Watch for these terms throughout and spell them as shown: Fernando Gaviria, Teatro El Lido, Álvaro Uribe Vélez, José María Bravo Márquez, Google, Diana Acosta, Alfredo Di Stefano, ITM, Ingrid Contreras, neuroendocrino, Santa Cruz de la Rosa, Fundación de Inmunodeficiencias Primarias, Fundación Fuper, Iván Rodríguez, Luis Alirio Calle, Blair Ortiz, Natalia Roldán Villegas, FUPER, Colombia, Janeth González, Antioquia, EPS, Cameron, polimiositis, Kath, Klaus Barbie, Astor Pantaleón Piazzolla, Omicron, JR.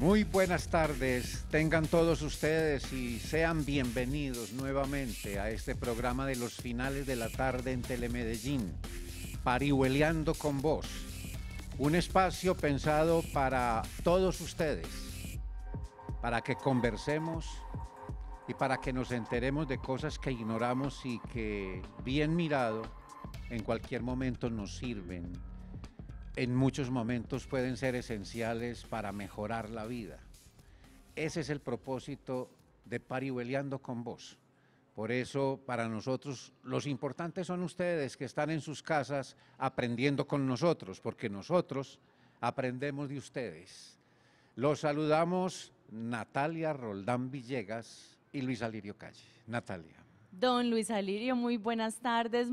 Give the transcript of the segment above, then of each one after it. Muy buenas tardes, tengan todos ustedes y sean bienvenidos nuevamente a este programa de los finales de la tarde en Telemedellín, Parihueliando con Vos, un espacio pensado para todos ustedes, para que conversemos y para que nos enteremos de cosas que ignoramos y que, bien mirado, en cualquier momento nos sirven. En muchos momentos pueden ser esenciales para mejorar la vida. Ese es el propósito de Parihueliando con Vos. Por eso, para nosotros, los importantes son ustedes que están en sus casas aprendiendo con nosotros, porque nosotros aprendemos de ustedes. Los saludamos Natalia Roldán Villegas y Luis Alirio Calle. Natalia. Don Luis Alirio, muy buenas tardes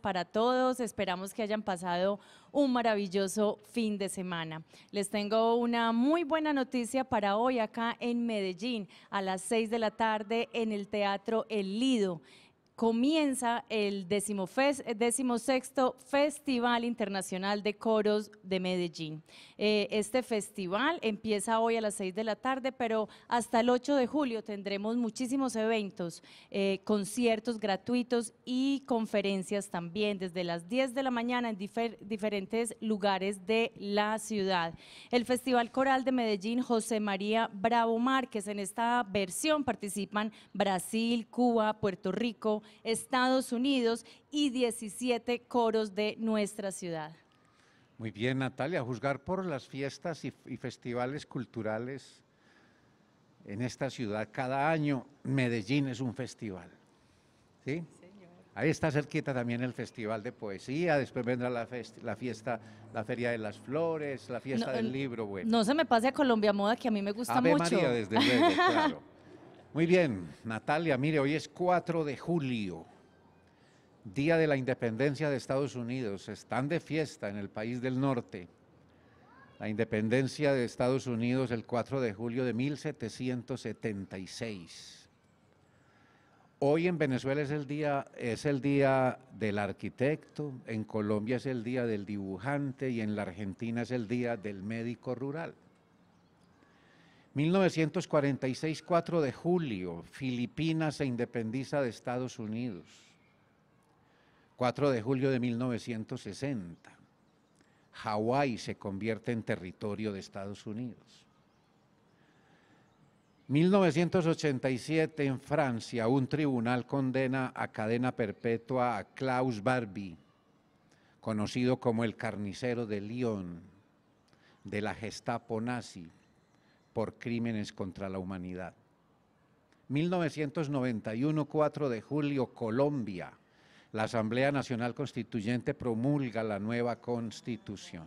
para todos. Esperamos que hayan pasado un maravilloso fin de semana. Les tengo una muy buena noticia para hoy acá en Medellín, a las 6 de la tarde en el Teatro El Lido. Comienza el 16º Festival Internacional de Coros de Medellín. Este festival empieza hoy a las 6 de la tarde, pero hasta el 8 de julio tendremos muchísimos eventos, conciertos gratuitos y conferencias también, desde las 10 de la mañana en diferentes lugares de la ciudad. El Festival Coral de Medellín José María Bravo Márquez, en esta versión participan Brasil, Cuba, Puerto Rico, Estados Unidos y 17 coros de nuestra ciudad. Muy bien, Natalia, a juzgar por las fiestas y festivales culturales en esta ciudad, cada año Medellín es un festival, ¿sí? Señor. Ahí está cerquita también el Festival de Poesía, después vendrá la Feria de las Flores, la Fiesta del Libro. Bueno. No se me pase a Colombia Moda, que a mí me gusta mucho. Ave María, desde luego, claro. Muy bien, Natalia, mire, hoy es 4 de julio, Día de la Independencia de Estados Unidos. Están de fiesta en el país del norte. La independencia de Estados Unidos el 4 de julio de 1776. Hoy en Venezuela es el día del arquitecto, en Colombia es el día del dibujante y en la Argentina es el día del médico rural. 1946, 4 de julio, Filipinas se independiza de Estados Unidos. 4 de julio de 1960, Hawái se convierte en territorio de Estados Unidos. 1987, en Francia, un tribunal condena a cadena perpetua a Klaus Barbie, conocido como el carnicero de Lyon, de la Gestapo nazi, por crímenes contra la humanidad. 1991, 4 de julio, Colombia. La Asamblea Nacional Constituyente promulga la nueva Constitución.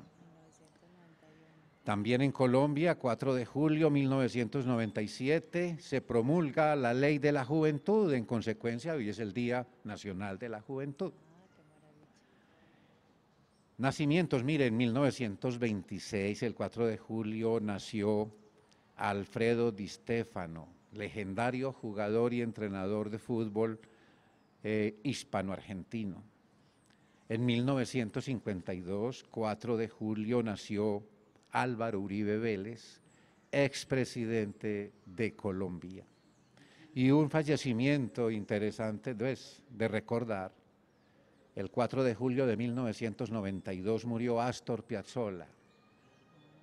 También en Colombia, 4 de julio, 1997, se promulga la Ley de la Juventud. En consecuencia, hoy es el Día Nacional de la Juventud. Nacimientos, miren, en 1926, el 4 de julio, nació Alfredo Di Stefano, legendario jugador y entrenador de fútbol hispano-argentino. En 1952, 4 de julio, nació Álvaro Uribe Vélez, expresidente de Colombia. Y un fallecimiento interesante de recordar, el 4 de julio de 1992 murió Astor Piazzolla,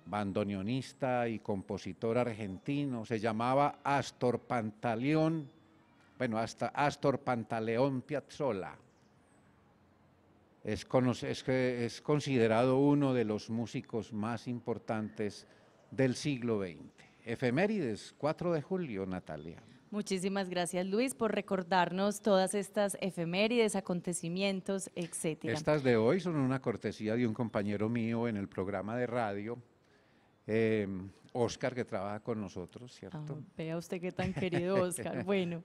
bandoneonista y compositor argentino. Se llamaba Astor Pantaleón Piazzolla. Es considerado uno de los músicos más importantes del siglo XX. Efemérides, 4 de julio, Natalia. Muchísimas gracias, Luis, por recordarnos todas estas efemérides, acontecimientos, etcétera. Estas de hoy son una cortesía de un compañero mío en el programa de radio, Oscar, que trabaja con nosotros, ¿cierto? Oh, vea usted qué tan querido Oscar. Bueno,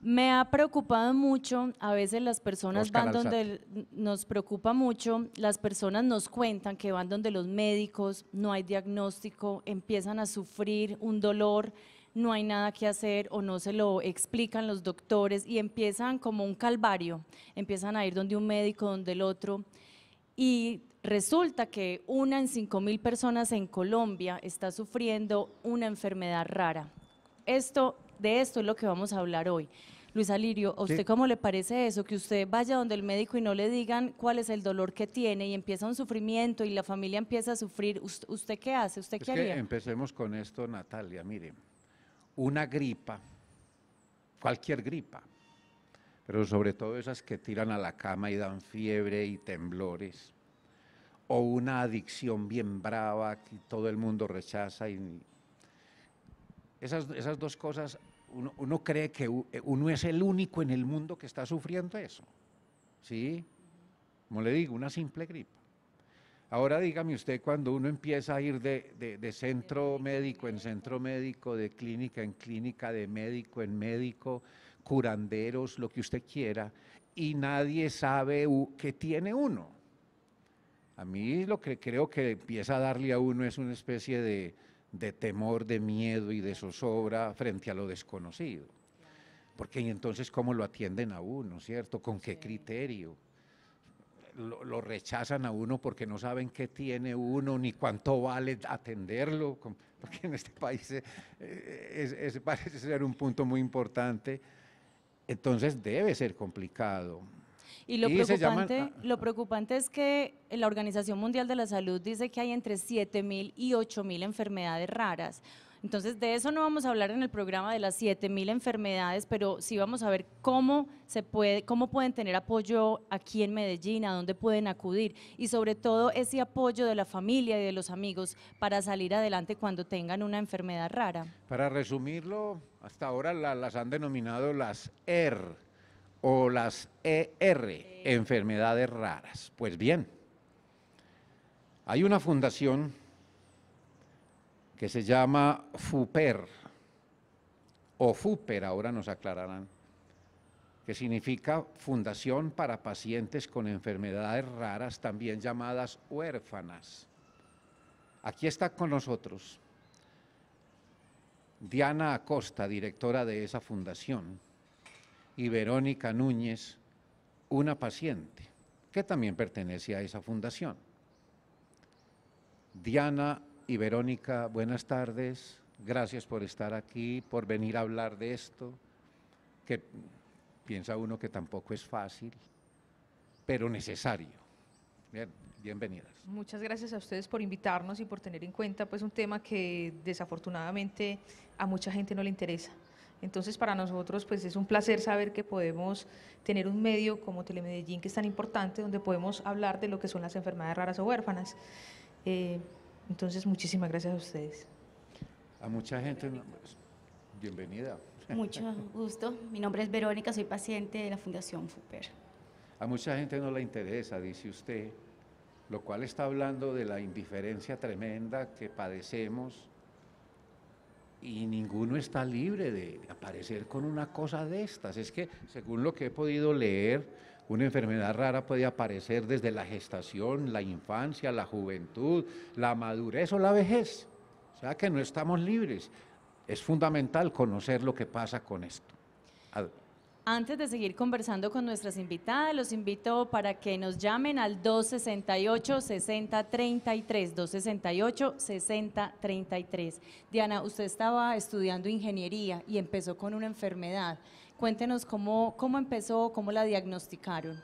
me ha preocupado mucho, a veces las personas Oscar van donde, nos preocupa mucho, las personas nos cuentan que van donde los médicos, no hay diagnóstico, empiezan a sufrir un dolor, no hay nada que hacer o no se lo explican los doctores y empiezan como un calvario, empiezan a ir donde un médico, donde el otro, y Resulta que una en 5.000 personas en Colombia está sufriendo una enfermedad rara. De esto es lo que vamos a hablar hoy. Luis Alirio, ¿a usted cómo le parece eso? Que usted vaya donde el médico y no le digan cuál es el dolor que tiene y empieza un sufrimiento y la familia empieza a sufrir. ¿Usted qué hace? ¿Usted qué haría? Empecemos con esto, Natalia. Mire, una gripa, cualquier gripa, pero sobre todo esas que tiran a la cama y dan fiebre y temblores, o una adicción bien brava que todo el mundo rechaza. Y esas dos cosas, uno cree que uno es el único en el mundo que está sufriendo eso, ¿sí? Como le digo, una simple gripa. Ahora dígame usted, cuando uno empieza a ir de centro médico en centro médico, de clínica en clínica, de médico en médico, curanderos, lo que usted quiera, y nadie sabe qué tiene uno. A mí lo que creo que empieza a darle a uno es una especie de temor, de miedo y de zozobra frente a lo desconocido. Porque entonces, ¿cómo lo atienden a uno, cierto? ¿Con qué criterio? Lo rechazan a uno porque no saben qué tiene uno, ni cuánto vale atenderlo. Porque en este país parece ser un punto muy importante. Entonces, debe ser complicado. Y lo preocupante es que la Organización Mundial de la Salud dice que hay entre 7.000 y 8.000 enfermedades raras. Entonces, de eso no vamos a hablar en el programa, de las 7.000 enfermedades, pero sí vamos a ver cómo pueden tener apoyo aquí en Medellín, a dónde pueden acudir y sobre todo ese apoyo de la familia y de los amigos para salir adelante cuando tengan una enfermedad rara. Para resumirlo, hasta ahora las han denominado las ER. O las ER, enfermedades raras. Pues bien, hay una fundación que se llama FUPER, o FUPER, ahora nos aclararán, que significa Fundación para Pacientes con Enfermedades Raras, también llamadas huérfanas. Aquí está con nosotros Diana Acosta, directora de esa fundación, y Verónica Núñez, una paciente que también pertenece a esa fundación. Diana y Verónica, buenas tardes, gracias por estar aquí, por venir a hablar de esto, que piensa uno que tampoco es fácil, pero necesario. Bien, bienvenidas. Muchas gracias a ustedes por invitarnos y por tener en cuenta pues un tema que desafortunadamente a mucha gente no le interesa. Entonces, para nosotros pues es un placer saber que podemos tener un medio como Telemedellín, que es tan importante, donde podemos hablar de lo que son las enfermedades raras o huérfanas. Entonces, muchísimas gracias a ustedes. A mucha gente, bienvenida. Mucho gusto. Mi nombre es Verónica, soy paciente de la Fundación FUPER. A mucha gente no le interesa, dice usted, lo cual está hablando de la indiferencia tremenda que padecemos. Y ninguno está libre de aparecer con una cosa de estas. Es que, según lo que he podido leer, una enfermedad rara puede aparecer desde la gestación, la infancia, la juventud, la madurez o la vejez. O sea que no estamos libres. Es fundamental conocer lo que pasa con esto. Antes de seguir conversando con nuestras invitadas, los invito para que nos llamen al 268-6033, 268-6033. Diana, usted estaba estudiando ingeniería y empezó con una enfermedad. Cuéntenos cómo empezó, cómo la diagnosticaron.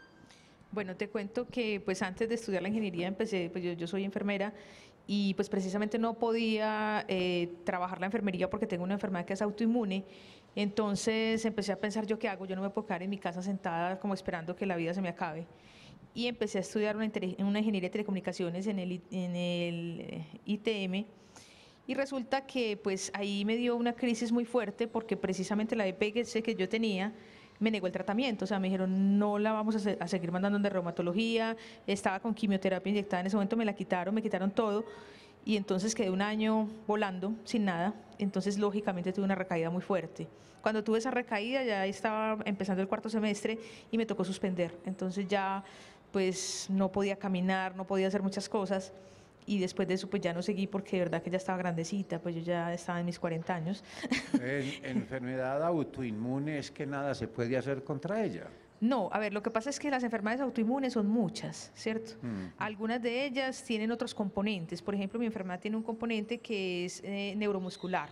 Bueno, te cuento que pues antes de estudiar la ingeniería empecé, pues yo soy enfermera, y pues precisamente no podía trabajar la enfermería porque tengo una enfermedad que es autoinmune. Entonces empecé a pensar, ¿yo qué hago? Yo no me puedo quedar en mi casa sentada como esperando que la vida se me acabe. Y empecé a estudiar una ingeniería de telecomunicaciones en el ITM, y resulta que pues ahí me dio una crisis muy fuerte porque precisamente la EPS que yo tenía me negó el tratamiento. O sea, me dijeron, no la vamos a seguir mandando de reumatología, estaba con quimioterapia inyectada en ese momento, me quitaron todo, y entonces quedé un año volando sin nada. Entonces lógicamente tuve una recaída muy fuerte. Cuando tuve esa recaída ya estaba empezando el cuarto semestre y me tocó suspender. Entonces ya pues no podía caminar, no podía hacer muchas cosas, y después de eso pues ya no seguí porque de verdad que ya estaba grandecita, pues yo ya estaba en mis 40 años. Enfermedad autoinmune es que nada se puede hacer contra ella. No, a ver, lo que pasa es que las enfermedades autoinmunes son muchas, ¿cierto? Algunas de ellas tienen otros componentes. Por ejemplo, mi enfermedad tiene un componente que es neuromuscular.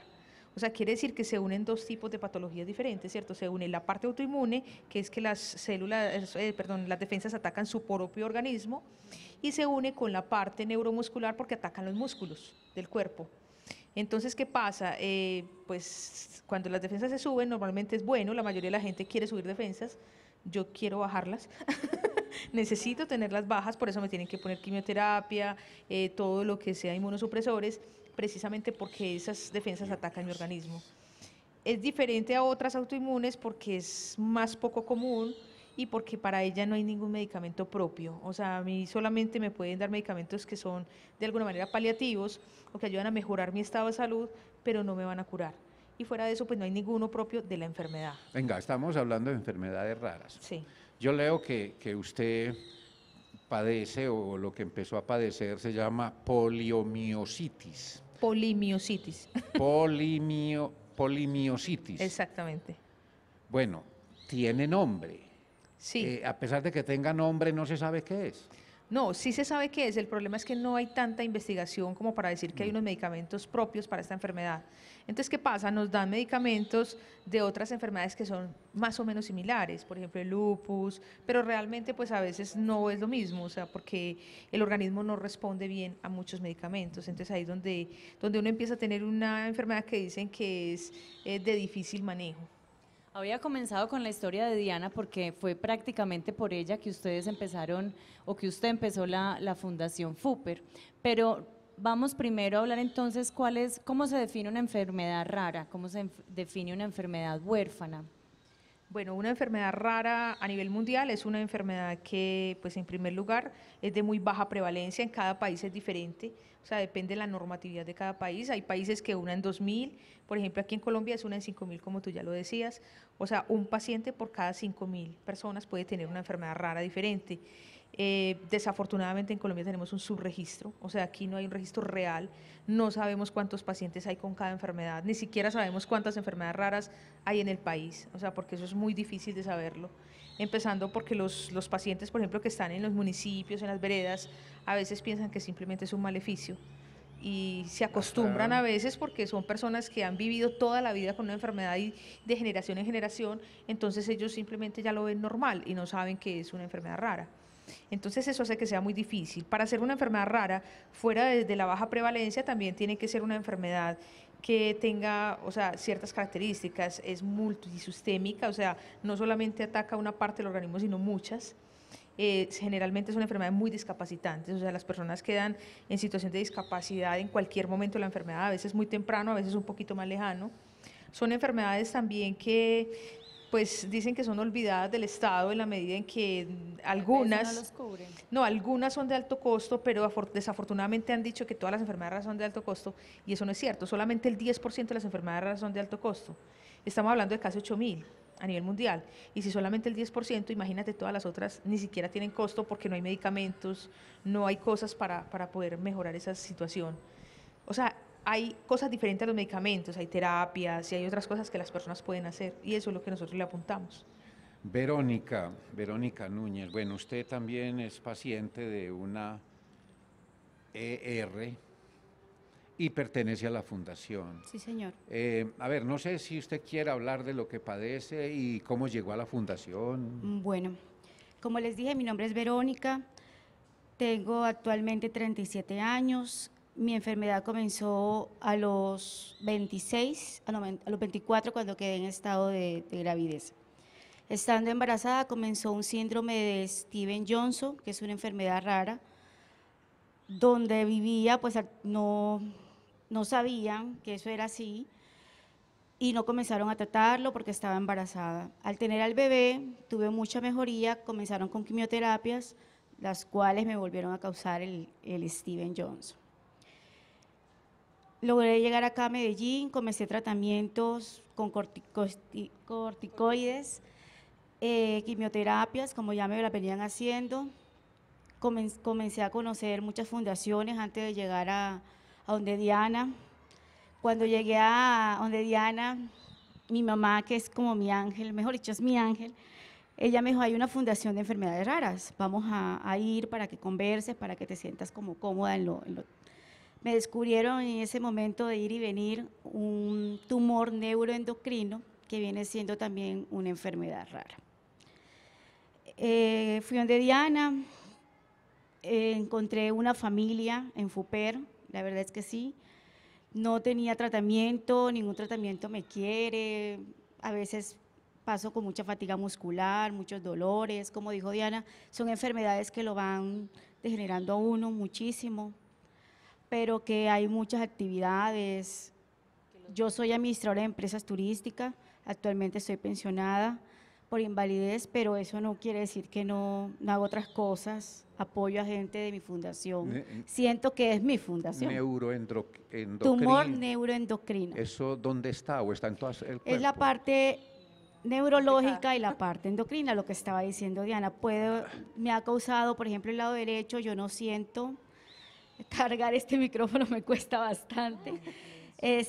O sea, quiere decir que se unen dos tipos de patologías diferentes, ¿cierto? Se une la parte autoinmune, que es que las células, las defensas atacan su propio organismo, y se une con la parte neuromuscular porque atacan los músculos del cuerpo. Entonces, ¿qué pasa? Pues cuando las defensas se suben, normalmente es bueno, la mayoría de la gente quiere subir defensas, yo quiero bajarlas, necesito tenerlas bajas, por eso me tienen que poner quimioterapia, todo lo que sea inmunosupresores, precisamente porque esas defensas atacan mi organismo. Es diferente a otras autoinmunes porque es más poco común y porque para ella no hay ningún medicamento propio. O sea, a mí solamente me pueden dar medicamentos que son de alguna manera paliativos o que ayudan a mejorar mi estado de salud, pero no me van a curar. Y fuera de eso, pues no hay ninguno propio de la enfermedad. Venga, estamos hablando de enfermedades raras. Sí. Yo leo que usted padece, o lo que empezó a padecer, se llama poliomiositis. Polimiositis. Polimiositis. Exactamente. Bueno, tiene nombre. Sí. A pesar de que tenga nombre, no se sabe qué es. No, sí se sabe qué es, el problema es que no hay tanta investigación como para decir que hay unos medicamentos propios para esta enfermedad. Entonces, ¿qué pasa? Nos dan medicamentos de otras enfermedades que son más o menos similares, por ejemplo, el lupus, pero realmente pues a veces no es lo mismo, o sea, porque el organismo no responde bien a muchos medicamentos. Entonces ahí es donde uno empieza a tener una enfermedad que dicen que es de difícil manejo. Había comenzado con la historia de Diana porque fue prácticamente por ella que ustedes empezaron, o que usted empezó la Fundación FUPER, pero vamos primero a hablar entonces cómo se define una enfermedad rara, cómo se define una enfermedad huérfana. Bueno, una enfermedad rara a nivel mundial es una enfermedad que, pues en primer lugar, es de muy baja prevalencia, en cada país es diferente, o sea, depende de la normatividad de cada país. Hay países que una en 2000, por ejemplo, aquí en Colombia es una en 5000, como tú ya lo decías, o sea, un paciente por cada 5000 personas puede tener una enfermedad rara diferente. Desafortunadamente en Colombia tenemos un subregistro, o sea, aquí no hay un registro real, no sabemos cuántos pacientes hay con cada enfermedad, ni siquiera sabemos cuántas enfermedades raras hay en el país, o sea, porque eso es muy difícil de saberlo, empezando porque los pacientes, por ejemplo, que están en los municipios, en las veredas, a veces piensan que simplemente es un maleficio y se acostumbran a veces porque son personas que han vivido toda la vida con una enfermedad y de generación en generación, entonces ellos simplemente ya lo ven normal y no saben que es una enfermedad rara. Entonces eso hace que sea muy difícil. Para ser una enfermedad rara, fuera de la baja prevalencia, también tiene que ser una enfermedad que tenga, o sea, ciertas características, es multisistémica, o sea, no solamente ataca una parte del organismo, sino muchas. Generalmente es una enfermedad muy discapacitante, o sea, las personas quedan en situación de discapacidad en cualquier momento de la enfermedad, a veces muy temprano, a veces un poquito más lejano. Son enfermedades también que pues dicen que son olvidadas del Estado en la medida en que algunas, algunas son de alto costo, pero desafortunadamente han dicho que todas las enfermedades son de alto costo y eso no es cierto, solamente el 10% de las enfermedades son de alto costo. Estamos hablando de casi 8.000 a nivel mundial y si solamente el 10%, imagínate, todas las otras ni siquiera tienen costo porque no hay medicamentos, no hay cosas para poder mejorar esa situación. O sea, hay cosas diferentes a los medicamentos, hay terapias y hay otras cosas que las personas pueden hacer y eso es lo que nosotros le apuntamos. Verónica Núñez, bueno, usted también es paciente de una ER y pertenece a la fundación. Sí, señor. A ver, no sé si usted quiere hablar de lo que padece y cómo llegó a la fundación. Bueno, como les dije, mi nombre es Verónica, tengo actualmente 37 años. Mi enfermedad comenzó a los 24 cuando quedé en estado de gravidez. Estando embarazada comenzó un síndrome de Stevens-Johnson, que es una enfermedad rara, donde vivía, pues no sabían que eso era así y no comenzaron a tratarlo porque estaba embarazada. Al tener al bebé tuve mucha mejoría, comenzaron con quimioterapias, las cuales me volvieron a causar el Stevens-Johnson. Logré llegar acá a Medellín, comencé tratamientos con corticoides, quimioterapias, como ya me las venían haciendo. Comencé a conocer muchas fundaciones antes de llegar a donde Diana. Cuando llegué a donde Diana, mi mamá, que es como mi ángel, mejor dicho, es mi ángel, ella me dijo, hay una fundación de enfermedades raras, vamos a ir para que converses, para que te sientas como cómoda en lo. Me descubrieron en ese momento de ir y venir un tumor neuroendocrino que viene siendo también una enfermedad rara. Fui donde Diana, encontré una familia en FUPER, la verdad es que sí, no tenía tratamiento, ningún tratamiento me quiere, a veces paso con mucha fatiga muscular, muchos dolores, como dijo Diana, son enfermedades que lo van degenerando a uno muchísimo, pero que hay muchas actividades. Yo soy administradora de empresas turísticas, actualmente estoy pensionada por invalidez, pero eso no quiere decir que no hago otras cosas, apoyo a gente de mi fundación, siento que es mi fundación. Neuroendocrino. Tumor neuroendocrino. ¿Eso dónde está o está en todo el cuerpo? Es la parte neurológica y la parte endocrina, lo que estaba diciendo Diana. Me ha causado, por ejemplo, el lado derecho, yo no siento, cargar este micrófono me cuesta bastante.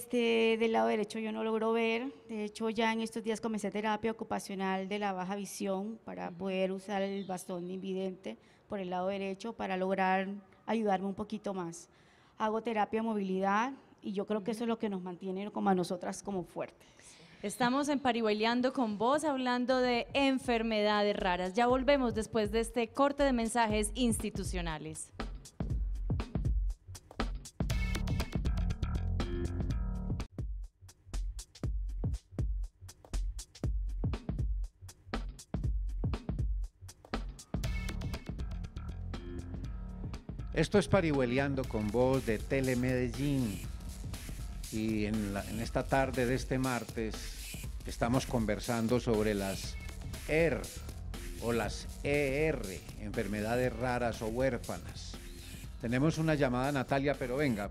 Del lado derecho yo no logro ver, de hecho ya en estos días comencé terapia ocupacional de la baja visión para poder usar el bastón invidente por el lado derecho para lograr ayudarme un poquito más. Hago terapia movilidad y yo creo que eso es lo que nos mantiene como a nosotras como fuertes. Estamos en Parihueliando con Vos, hablando de enfermedades raras. Ya volvemos después de este corte de mensajes institucionales. Esto es Parihueliando con Vos de Telemedellín y en esta tarde de este martes estamos conversando sobre las ER o las ER, enfermedades raras o huérfanas. Tenemos una llamada, Natalia, pero venga,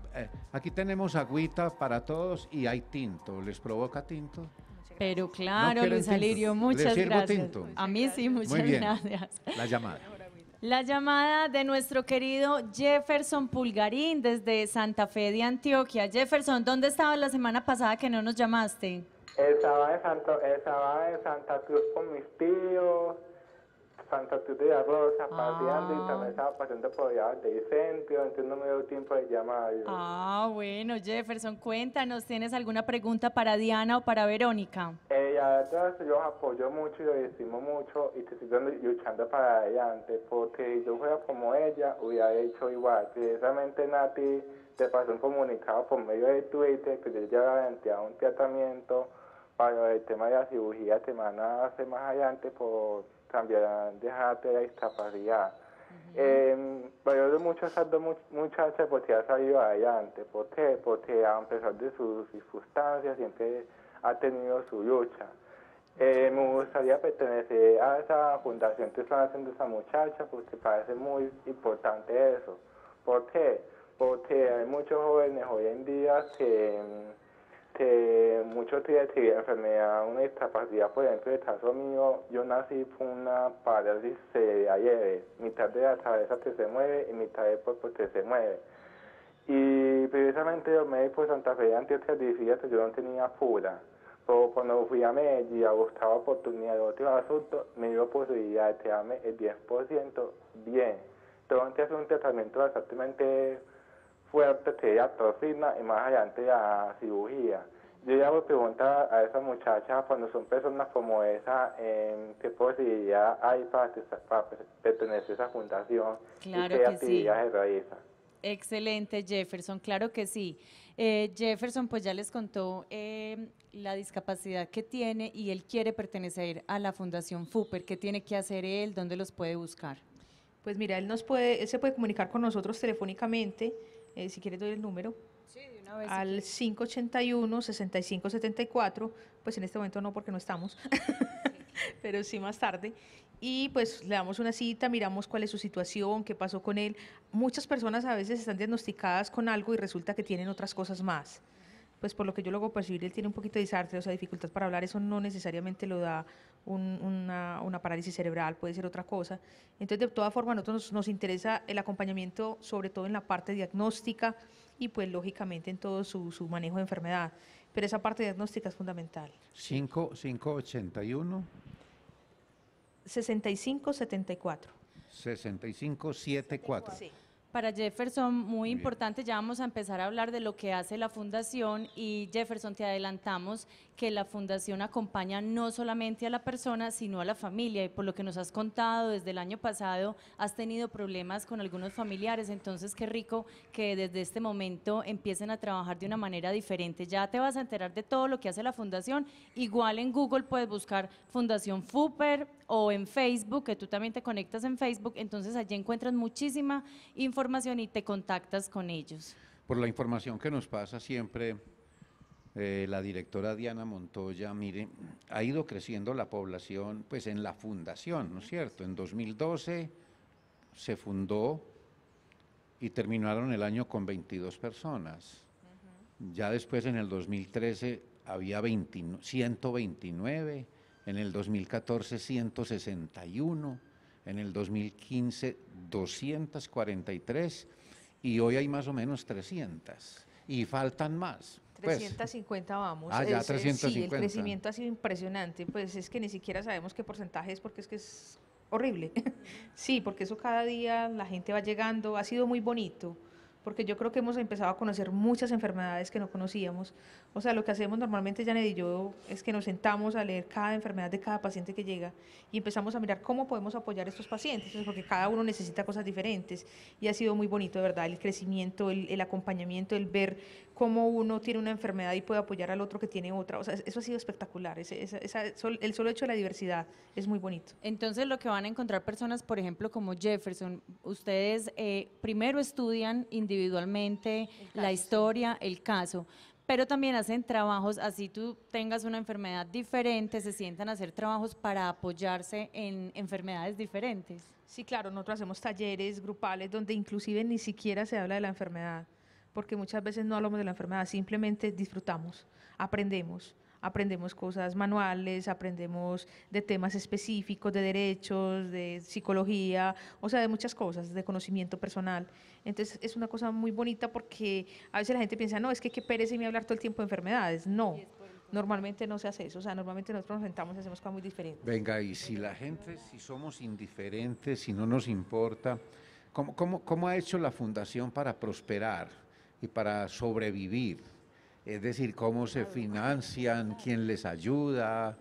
aquí tenemos agüita para todos y hay tinto. ¿Les provoca tinto? Pero claro, ¿no Luis Alirio? Muchas gracias. Tinto. A mí sí, muchas gracias. La llamada. La llamada de nuestro querido Jefferson Pulgarín desde Santa Fe de Antioquia. Jefferson, ¿dónde estabas la semana pasada que no nos llamaste? Estaba en Santa Cruz con mis tíos, Santa Cruz de la Rosa, paseando y también estaba pasando por allá de Vicente, entonces no me dio tiempo de llamar. Bueno, Jefferson, cuéntanos, ¿tienes alguna pregunta para Diana o para Verónica? La verdad, yo los apoyo mucho y los estimo mucho y te sigo luchando para adelante, porque si yo fuera como ella, hubiera hecho igual. Precisamente Nati te pasó un comunicado por medio de Twitter que yo ya había un tratamiento para el tema de la cirugía que me van a hacer más adelante por cambiar, dejarte la discapacidad. Valoro mucho a esas dos muchachas porque han salido adelante. ¿Por qué? Porque a pesar de sus circunstancias siempre ha tenido su lucha. Me gustaría pertenecer a esa fundación que están haciendo esa muchacha porque parece muy importante eso. ¿Por qué? Porque hay muchos jóvenes hoy en día que muchos tienen enfermedad, una discapacidad. Por ejemplo, en el caso mío, yo nací con una parálisis de liebre, mitad de la cabeza que se mueve y mitad del cuerpo que se mueve. Y precisamente los médicos de Santa Fe de Antioquia decían que yo no tenía cura. Pero cuando fui a Medellín a buscar oportunidad de otro asunto, me dio posibilidad de quedarme el 10% bien. Tengo que hacer un tratamiento bastante fuerte, que era toxina y más adelante la cirugía. Yo ya voy a preguntar a esas muchachas, cuando son personas como esa, ¿qué posibilidad hay para pertenecer a esa fundación? Claro, y qué actividades se realizan. Excelente, Jefferson, claro que sí. Jefferson pues ya les contó la discapacidad que tiene y él quiere pertenecer a la Fundación FUPER. ¿Qué tiene que hacer él? ¿Dónde los puede buscar? Pues mira, él se puede comunicar con nosotros telefónicamente, si quieres doy el número, sí, de una vez al 581-6574, pues en este momento no porque no estamos, pero sí más tarde. Y pues le damos una cita, miramos cuál es su situación, qué pasó con él. Muchas personas a veces están diagnosticadas con algo y resulta que tienen otras cosas más. Pues por lo que yo luego percibí, él tiene un poquito de disartria, o sea, dificultad para hablar, eso no necesariamente lo da una parálisis cerebral, puede ser otra cosa. Entonces, de todas formas, a nosotros nos interesa el acompañamiento, sobre todo en la parte diagnóstica y pues lógicamente en todo su manejo de enfermedad. Pero esa parte diagnóstica es fundamental. 581. 6574. 6574. Sí. Para Jefferson, muy importante, ya vamos a empezar a hablar de lo que hace la Fundación y Jefferson, te adelantamos que la Fundación acompaña no solamente a la persona, sino a la familia y por lo que nos has contado desde el año pasado has tenido problemas con algunos familiares, entonces qué rico que desde este momento empiecen a trabajar de una manera diferente. Ya te vas a enterar de todo lo que hace la Fundación, igual en Google puedes buscar Fundación Fuper o en Facebook, que tú también te conectas en Facebook, entonces allí encuentras muchísima información y te contactas con ellos. Por la información que nos pasa siempre, la directora Diana Montoya, mire, ha ido creciendo la población pues en la fundación, ¿no es cierto? En 2012 se fundó y terminaron el año con 22 personas. Ya después en el 2013 había 129, en el 2014 161, en el 2015, 243 y hoy hay más o menos 300 y faltan más. 350 vamos. Ah, ya 350. Sí, el crecimiento ha sido impresionante, pues es que ni siquiera sabemos qué porcentaje es porque es que es horrible. Sí, porque eso cada día la gente va llegando, ha sido muy bonito, porque yo creo que hemos empezado a conocer muchas enfermedades que no conocíamos. O sea, lo que hacemos normalmente, Janeth y yo, es que nos sentamos a leer cada enfermedad de cada paciente que llega y empezamos a mirar cómo podemos apoyar a estos pacientes, porque cada uno necesita cosas diferentes y ha sido muy bonito, de verdad, el crecimiento, el acompañamiento, el ver cómo uno tiene una enfermedad y puede apoyar al otro que tiene otra. O sea, eso ha sido espectacular, el solo hecho de la diversidad es muy bonito. Entonces, lo que van a encontrar personas, por ejemplo, como Jefferson, ustedes primero estudian individualmente la historia, el caso, pero también hacen trabajos, así tú tengas una enfermedad diferente, se sientan a hacer trabajos para apoyarse en enfermedades diferentes. Sí, claro, nosotros hacemos talleres grupales donde inclusive ni siquiera se habla de la enfermedad, porque muchas veces no hablamos de la enfermedad, simplemente disfrutamos, aprendemos cosas manuales, aprendemos de temas específicos, de derechos, de psicología, o sea, de muchas cosas, de conocimiento personal. Entonces, es una cosa muy bonita porque a veces la gente piensa, no, es que qué pereza me hablar todo el tiempo de enfermedades. No, normalmente no se hace eso, o sea, normalmente nosotros nos sentamos y hacemos cosas muy diferentes. Venga, y si la gente, si somos indiferentes, si no nos importa, ¿cómo ha hecho la Fundación para prosperar y para sobrevivir? Es decir, ¿cómo se financian? ¿Quién les ayuda?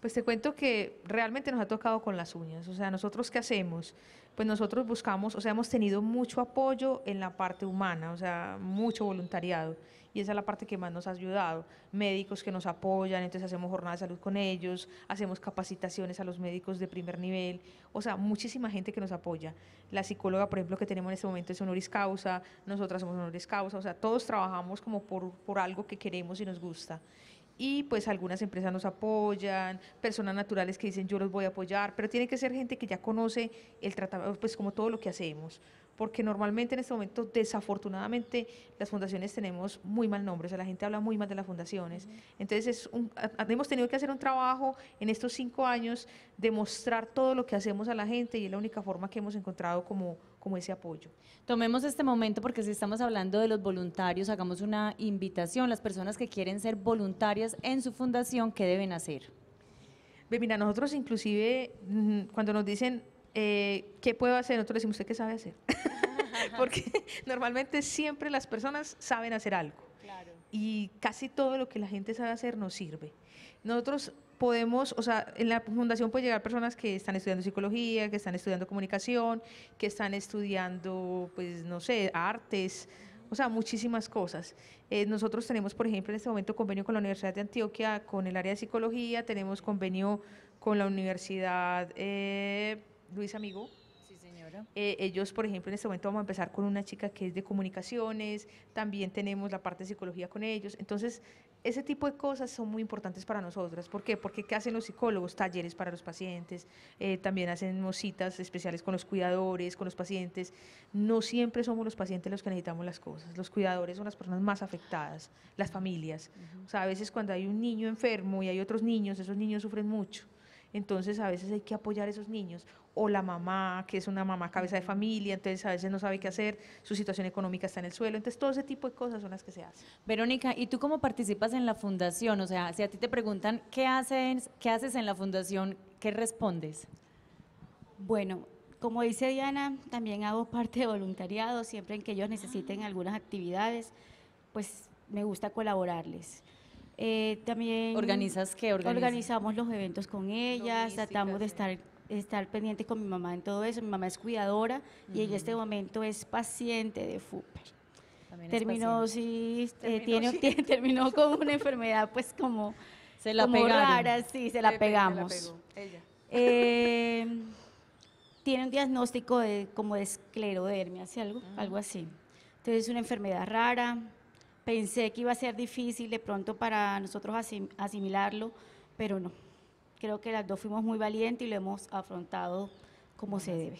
Pues te cuento que realmente nos ha tocado con las uñas. O sea, ¿nosotros qué hacemos? Pues nosotros buscamos, o sea, hemos tenido mucho apoyo en la parte humana, o sea, mucho voluntariado. Y esa es la parte que más nos ha ayudado. Médicos que nos apoyan, entonces hacemos jornadas de salud con ellos, hacemos capacitaciones a los médicos de primer nivel, o sea, muchísima gente que nos apoya. La psicóloga, por ejemplo, que tenemos en este momento es honoris causa, nosotras somos honoris causa, o sea, todos trabajamos como por algo que queremos y nos gusta. Y pues algunas empresas nos apoyan, personas naturales que dicen yo los voy a apoyar, pero tiene que ser gente que ya conoce el tratamiento, pues como todo lo que hacemos, porque normalmente en este momento desafortunadamente las fundaciones tenemos muy mal nombre, o sea la gente habla muy mal de las fundaciones, entonces hemos tenido que hacer un trabajo en estos 5 años de mostrar todo lo que hacemos a la gente y es la única forma que hemos encontrado como ese apoyo. Tomemos este momento porque si estamos hablando de los voluntarios, hagamos una invitación, las personas que quieren ser voluntarias en su fundación, ¿qué deben hacer? Mira, nosotros inclusive cuando nos dicen ¿qué puedo hacer? Nosotros decimos, ¿usted qué sabe hacer? Porque normalmente siempre las personas saben hacer algo. Claro. Y casi todo lo que la gente sabe hacer nos sirve. Nosotros podemos, o sea, en la fundación puede llegar personas que están estudiando psicología, que están estudiando comunicación, que están estudiando, pues, no sé, artes, o sea, muchísimas cosas. Nosotros tenemos, por ejemplo, en este momento convenio con la Universidad de Antioquia, con el área de psicología, tenemos convenio con la Universidad Luis Amigo. Ellos, por ejemplo, en este momento vamos a empezar con una chica que es de comunicaciones, también tenemos la parte de psicología con ellos, entonces ese tipo de cosas son muy importantes para nosotras. ¿Por qué? Porque ¿qué hacen los psicólogos? Talleres para los pacientes, también hacemos citas especiales con los cuidadores, con los pacientes. No siempre somos los pacientes los que necesitamos las cosas, los cuidadores son las personas más afectadas, las familias. O sea, a veces cuando hay un niño enfermo y hay otros niños, esos niños sufren mucho. entonces a veces hay que apoyar a esos niños, o la mamá, que es una mamá cabeza de familia, entonces a veces no sabe qué hacer, su situación económica está en el suelo, entonces todo ese tipo de cosas son las que se hacen. Verónica, ¿y tú cómo participas en la fundación? O sea, si a ti te preguntan qué haces en la fundación, ¿qué respondes? Bueno, como dice Diana, también hago parte de voluntariado, siempre en que ellos necesiten algunas actividades, pues me gusta colaborarles. También ¿organizas qué? Organizamos los eventos con ellas, tratamos de estar pendiente con mi mamá en todo eso. Mi mamá es cuidadora y en este momento es paciente de FUPER. Terminó con una enfermedad pues como, rara, sí, se la pegamos. Tiene un diagnóstico como de esclerodermia, ¿sí? Algo así. Entonces es una enfermedad rara. Pensé que iba a ser difícil de pronto para nosotros asimilarlo, pero no. Creo que las dos fuimos muy valientes y lo hemos afrontado como se debe.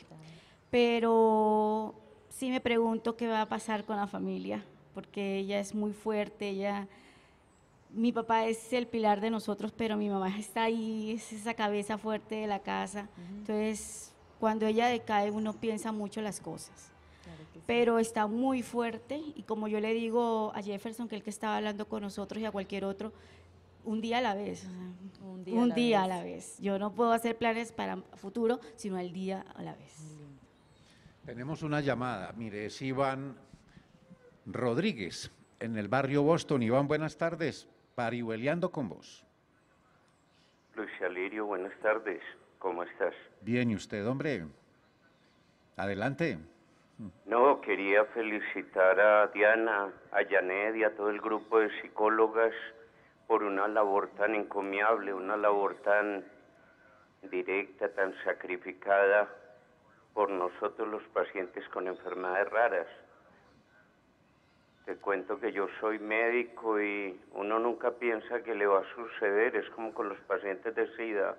Pero sí me pregunto qué va a pasar con la familia, porque ella es muy fuerte, mi papá es el pilar de nosotros, pero mi mamá está ahí, es esa cabeza fuerte de la casa. Entonces, cuando ella decae, uno piensa mucho las cosas. Claro que sí. Pero está muy fuerte y como yo le digo a Jefferson, que el que estaba hablando con nosotros, y a cualquier otro, un día a la vez. Un día a la vez. Yo no puedo hacer planes para futuro, sino el día a la vez. Tenemos una llamada. Mire, es Iván Rodríguez, en el barrio Boston. Iván, buenas tardes. Parihueliando con vos. Luis Alirio, buenas tardes. ¿Cómo estás? Bien, ¿y usted, hombre? Adelante. No, quería felicitar a Diana, a Janeth y a todo el grupo de psicólogas por una labor tan encomiable, una labor tan directa, tan sacrificada por nosotros los pacientes con enfermedades raras. Te cuento que yo soy médico y uno nunca piensa que le va a suceder, es como con los pacientes de SIDA,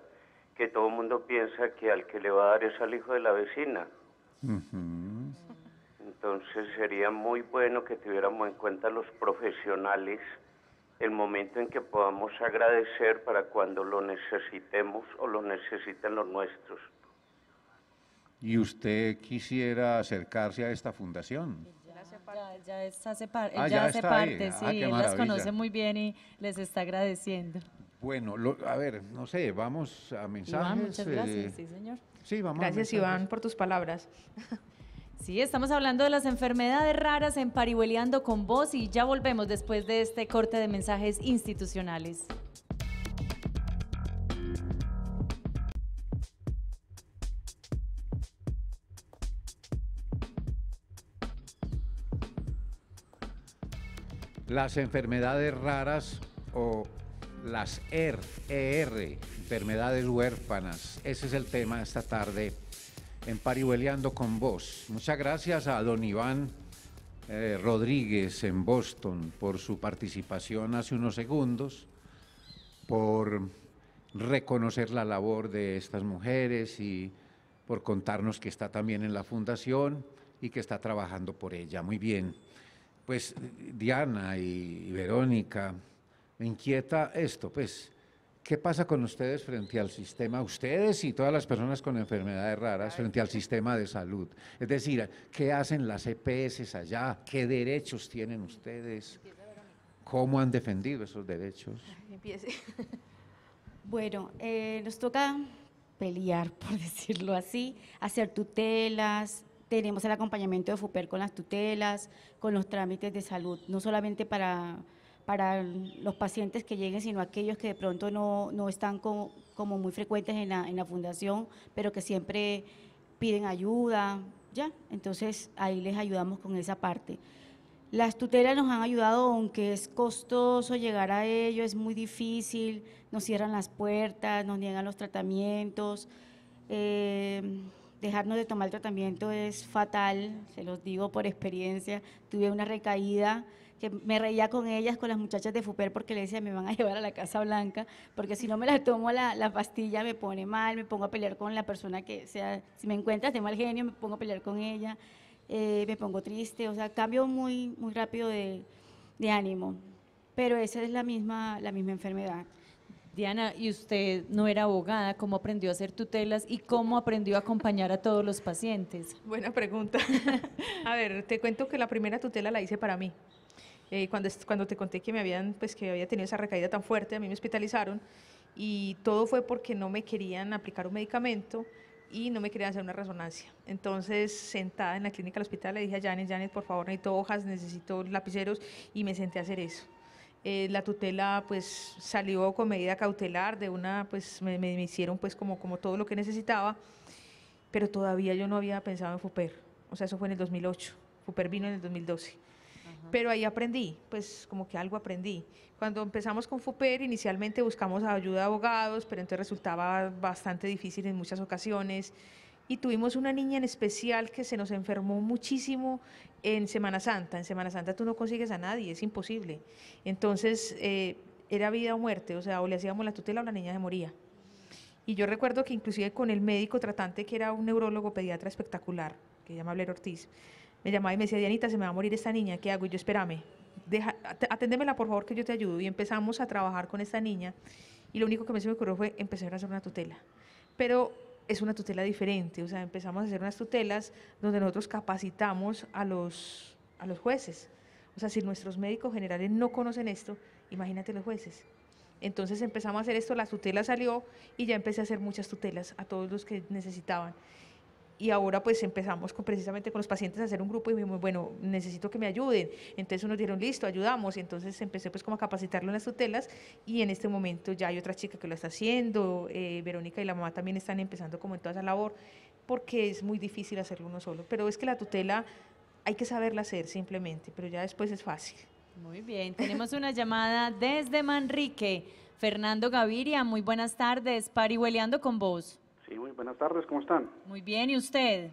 que todo el mundo piensa que al que le va a dar es al hijo de la vecina. Entonces sería muy bueno que tuviéramos en cuenta los profesionales el momento en que podamos agradecer para cuando lo necesitemos o lo necesiten los nuestros. ¿Y usted quisiera acercarse a esta fundación? Ya hace parte, sí, él las conoce muy bien y les está agradeciendo. Bueno, a ver, no sé, vamos a mensajes. Iván, muchas gracias, sí, señor. Sí, vamos. Gracias, Iván, por tus palabras. Sí, estamos hablando de las enfermedades raras en Parihueliando con Vos y ya volvemos después de este corte de mensajes institucionales. Las enfermedades raras o las ER, enfermedades huérfanas, ese es el tema esta tarde en Parihueliando con Vos. Muchas gracias a don Iván Rodríguez en Boston por su participación hace unos segundos, por reconocer la labor de estas mujeres y por contarnos que está también en la fundación y que está trabajando por ella. Muy bien. Pues Diana y Verónica, me inquieta esto, pues, ¿qué pasa con ustedes frente al sistema, ustedes y todas las personas con enfermedades raras frente al sistema de salud? Es decir, ¿qué hacen las EPS allá? ¿Qué derechos tienen ustedes? ¿Cómo han defendido esos derechos? Bueno, nos toca pelear, por decirlo así, hacer tutelas. Tenemos el acompañamiento de FUPER con las tutelas, con los trámites de salud, no solamente para los pacientes que lleguen, sino aquellos que de pronto no están como muy frecuentes en la fundación, pero que siempre piden ayuda, ¿ya? Entonces, ahí les ayudamos con esa parte. Las tutelas nos han ayudado, aunque es costoso llegar a ello, es muy difícil, nos cierran las puertas, nos niegan los tratamientos. Dejarnos de tomar el tratamiento es fatal, se los digo por experiencia. Tuve una recaída, que me reía con ellas, con las muchachas de FUPER, porque le decía, me van a llevar a la Casa Blanca, porque si no me la tomo la pastilla me pone mal, me pongo a pelear con la persona que sea, si me encuentras de mal genio, me pongo a pelear con ella, me pongo triste, o sea, cambio muy, muy rápido de ánimo, pero esa es la misma enfermedad. Diana, y usted no era abogada, ¿cómo aprendió a hacer tutelas y cómo aprendió a acompañar a todos los pacientes? Buena pregunta. A ver, te cuento que la primera tutela la hice para mí. Cuando te conté que había tenido esa recaída tan fuerte, a mí me hospitalizaron y todo fue porque no me querían aplicar un medicamento y no me querían hacer una resonancia. Entonces, sentada en la clínica del hospital, le dije a Janeth: Janeth, por favor, necesito hojas, necesito lapiceros, y me senté a hacer eso. La tutela pues salió con medida cautelar, de una pues me hicieron pues como todo lo que necesitaba, pero todavía yo no había pensado en FUPER, o sea, eso fue en el 2008, FUPER vino en el 2012. Ajá. Pero ahí aprendí, pues como que algo aprendí. Cuando empezamos con FUPER, inicialmente buscamos ayuda de abogados, pero entonces resultaba bastante difícil en muchas ocasiones. Y tuvimos una niña en especial que se nos enfermó muchísimo en Semana Santa. En Semana Santa tú no consigues a nadie, es imposible. Entonces era vida o muerte, o sea, o le hacíamos la tutela o la niña se moría. Y yo recuerdo que inclusive con el médico tratante, que era un neurólogo pediatra espectacular, que se llama Blair Ortiz, me llamaba y me decía: Dianita, se me va a morir esta niña, ¿qué hago? Y yo: espérame, aténdemela por favor que yo te ayudo. Y empezamos a trabajar con esta niña y lo único que me ocurrió fue empezar a hacer una tutela. Pero es una tutela diferente, o sea, empezamos a hacer unas tutelas donde nosotros capacitamos a los jueces. O sea, si nuestros médicos generales no conocen esto, imagínate los jueces. Entonces empezamos a hacer esto, la tutela salió y ya empecé a hacer muchas tutelas a todos los que necesitaban. Y ahora pues empezamos precisamente con los pacientes a hacer un grupo y dijimos: bueno, necesito que me ayuden. Entonces nos dijeron: listo, ayudamos. Y entonces empecé pues como a capacitarlo en las tutelas y en este momento ya hay otra chica que lo está haciendo, Verónica y la mamá también están empezando como en toda esa labor, porque es muy difícil hacerlo uno solo. Pero es que la tutela hay que saberla hacer simplemente, pero ya después es fácil. Muy bien, tenemos una llamada desde Manrique. Fernando Gaviria, muy buenas tardes, Parihueliando con Vos. Sí, muy buenas tardes, ¿cómo están? Muy bien, ¿y usted?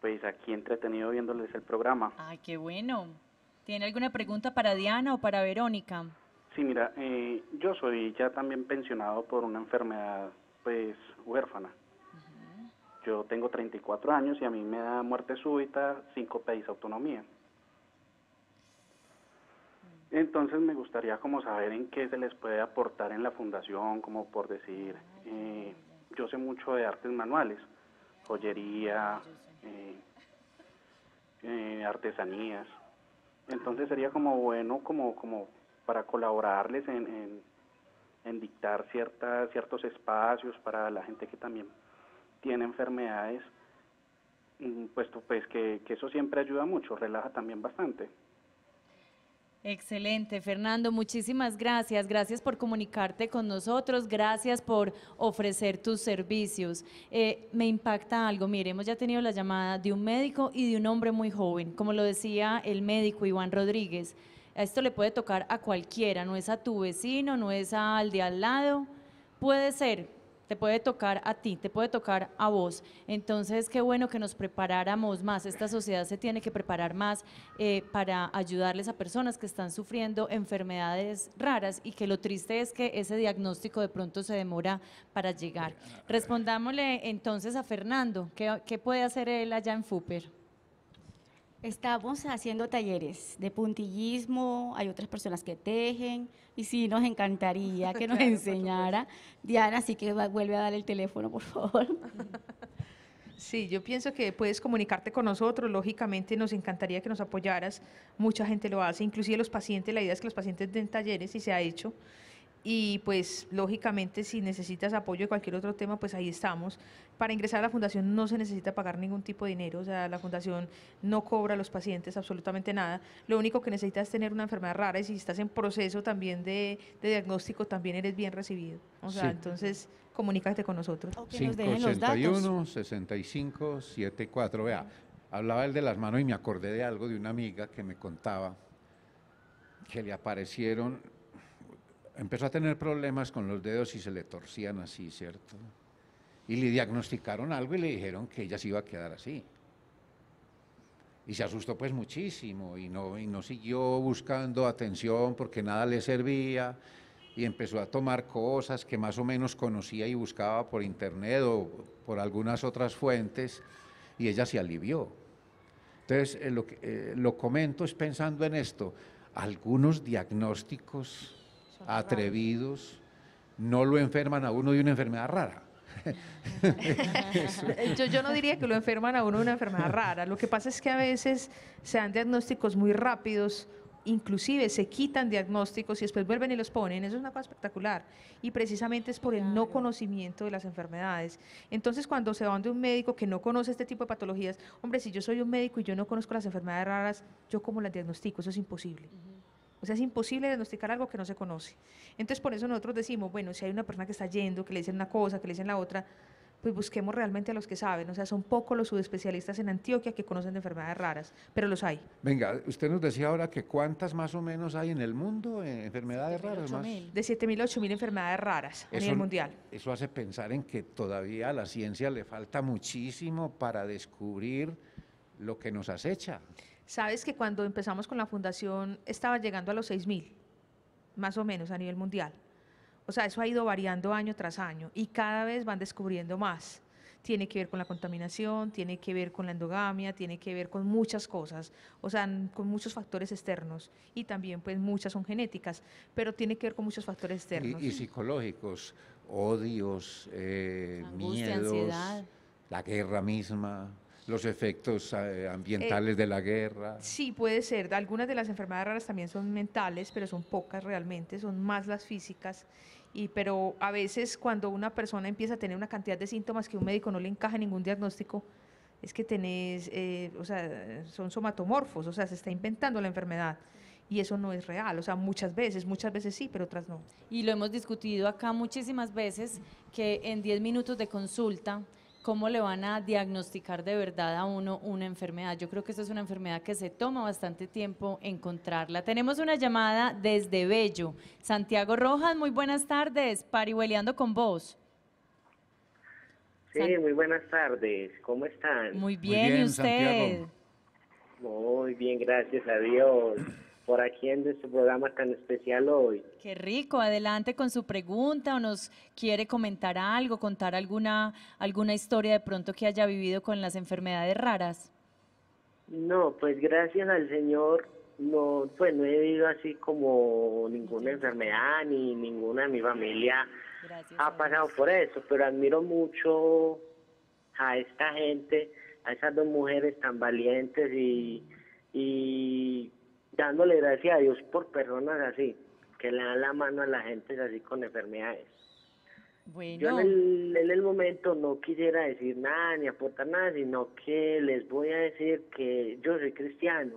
Pues aquí entretenido viéndoles el programa. Ay, qué bueno. ¿Tiene alguna pregunta para Diana o para Verónica? Sí, mira, yo soy ya también pensionado por una enfermedad, pues, huérfana. Ajá. Yo tengo 34 años y a mí me da muerte súbita, síncope y disautonomía. Entonces me gustaría como saber en qué se les puede aportar en la fundación, como por decir... yo sé mucho de artes manuales, joyería, artesanías. Entonces sería como bueno como para colaborarles en dictar ciertos espacios para la gente que también tiene enfermedades, puesto pues que eso siempre ayuda mucho, relaja también bastante. Excelente, Fernando, muchísimas gracias. Gracias por comunicarte con nosotros, gracias por ofrecer tus servicios. Me impacta algo, mire, hemos ya tenido la llamada de un médico y de un hombre muy joven, como lo decía el médico Iván Rodríguez. Esto le puede tocar a cualquiera, no es a tu vecino, no es al de al lado, puede ser. Te puede tocar a ti, te puede tocar a vos. Entonces, qué bueno que nos preparáramos más. Esta sociedad se tiene que preparar más para ayudarles a personas que están sufriendo enfermedades raras y que lo triste es que ese diagnóstico de pronto se demora para llegar. Respondámosle entonces a Fernando, ¿qué puede hacer él allá en FUPER? Estamos haciendo talleres de puntillismo, hay otras personas que tejen y sí, nos encantaría que nos enseñara. Diana, así que vuelve a dar el teléfono, por favor. Sí, yo pienso que puedes comunicarte con nosotros, lógicamente nos encantaría que nos apoyaras, mucha gente lo hace, inclusive los pacientes, la idea es que los pacientes den talleres y se ha hecho. Y pues lógicamente si necesitas apoyo de cualquier otro tema, pues ahí estamos. Para ingresar a la fundación no se necesita pagar ningún tipo de dinero, o sea, la fundación no cobra a los pacientes absolutamente nada. Lo único que necesitas es tener una enfermedad rara y si estás en proceso también de diagnóstico, también eres bien recibido. O sea, sí. Entonces comunícate con nosotros. O que nos dejen los datos. 65-64, vea, hablaba el de las manos y me acordé de algo de una amiga que me contaba que le aparecieron... Empezó a tener problemas con los dedos y se le torcían así, ¿cierto? Y le diagnosticaron algo y le dijeron que ella se iba a quedar así. Y se asustó pues muchísimo y no siguió buscando atención porque nada le servía y empezó a tomar cosas que más o menos conocía y buscaba por internet o por algunas otras fuentes y ella se alivió. Entonces, lo comento es pensando en esto, algunos diagnósticos atrevidos no lo enferman a uno de una enfermedad rara. Yo no diría que lo enferman a uno de una enfermedad rara. Lo que pasa es que a veces se dan diagnósticos muy rápidos, inclusive se quitan diagnósticos y después vuelven y los ponen. Eso es una cosa espectacular, y precisamente es por el no conocimiento de las enfermedades. Entonces, cuando se van de un médico que no conoce este tipo de patologías, hombre, si yo soy un médico y yo no conozco las enfermedades raras, ¿yo cómo las diagnostico? Eso es imposible. O sea, es imposible diagnosticar algo que no se conoce. Entonces, por eso nosotros decimos, bueno, si hay una persona que está yendo, que le dicen una cosa, que le dicen la otra, pues busquemos realmente a los que saben. O sea, son pocos los subespecialistas en Antioquia que conocen de enfermedades raras, pero los hay. Venga, usted nos decía ahora que cuántas más o menos hay en el mundo, enfermedades raras. Más. De 7.000 a 8.000 enfermedades raras a nivel mundial. Eso hace pensar en que todavía a la ciencia le falta muchísimo para descubrir lo que nos acecha. Sabes que cuando empezamos con la fundación estaba llegando a los 6.000, más o menos, a nivel mundial. O sea, eso ha ido variando año tras año y cada vez van descubriendo más. Tiene que ver con la contaminación, tiene que ver con la endogamia, tiene que ver con muchas cosas, o sea, con muchos factores externos, y también pues muchas son genéticas, pero tiene que ver con muchos factores externos. Y psicológicos, odios, angustia, miedos, ansiedad, la guerra misma… Los efectos ambientales de la guerra. Sí, puede ser. Algunas de las enfermedades raras también son mentales, pero son pocas realmente, son más las físicas. Pero a veces cuando una persona empieza a tener una cantidad de síntomas que un médico no le encaja ningún diagnóstico, es que tenés, o sea, son somatomorfos, o sea, se está inventando la enfermedad. Y eso no es real, o sea, muchas veces sí, pero otras no. Y lo hemos discutido acá muchísimas veces, que en 10 minutos de consulta, ¿cómo le van a diagnosticar de verdad a uno una enfermedad? Yo creo que esta es una enfermedad que se toma bastante tiempo encontrarla. Tenemos una llamada desde Bello. Santiago Rojas, muy buenas tardes. Parihueliando con Vos. Sí, muy buenas tardes. ¿Cómo están? Muy bien, ¿y usted? Santiago. Muy bien, gracias a Dios. Por aquí en este programa tan especial hoy. Qué rico, adelante con su pregunta, o nos quiere comentar algo, contar alguna historia de pronto que haya vivido con las enfermedades raras. No, pues gracias al Señor, no, pues no he vivido así como ninguna enfermedad, ni ninguna de mi familia ha pasado por eso, pero admiro mucho a esta gente, a esas dos mujeres tan valientes y dándole gracias a Dios por personas así, que le dan la mano a la gente así con enfermedades. Bueno. Yo en el momento no quisiera decir nada ni aportar nada, sino que les voy a decir que yo soy cristiano.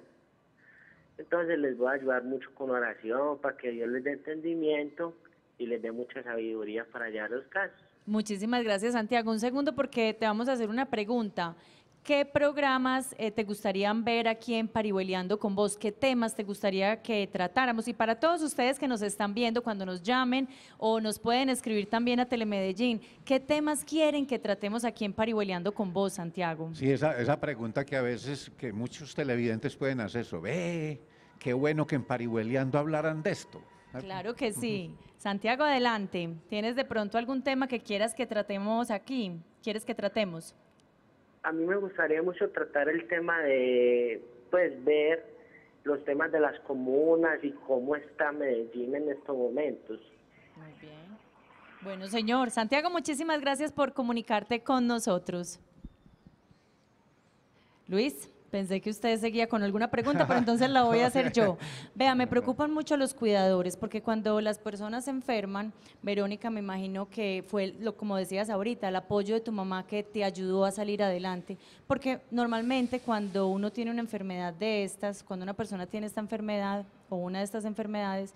Entonces les voy a ayudar mucho con oración para que Dios les dé entendimiento y les dé mucha sabiduría para llevar los casos. Muchísimas gracias, Santiago. Un segundo, porque te vamos a hacer una pregunta. ¿Qué programas te gustaría ver aquí en Parihueliando con Vos? ¿Qué temas te gustaría que tratáramos? Y para todos ustedes que nos están viendo, cuando nos llamen o nos pueden escribir también a Telemedellín, ¿qué temas quieren que tratemos aquí en Parihueliando con Vos, Santiago? Sí, esa pregunta que a veces que muchos televidentes pueden hacer sobre, qué bueno que en Parihueliando hablaran de esto. Claro que sí. Santiago, adelante. ¿Tienes de pronto algún tema que quieras que tratemos aquí? ¿Quieres que tratemos? A mí me gustaría mucho tratar el tema de, pues, ver los temas de las comunas y cómo está Medellín en estos momentos. Muy bien. Bueno, señor. Santiago, muchísimas gracias por comunicarte con nosotros. Luis, pensé que usted seguía con alguna pregunta, pero entonces la voy a hacer yo. Vea, me preocupan mucho los cuidadores, porque cuando las personas se enferman, Verónica, me imagino que fue, como decías ahorita, el apoyo de tu mamá que te ayudó a salir adelante, porque normalmente cuando uno tiene una enfermedad de estas, cuando una persona tiene esta enfermedad o una de estas enfermedades,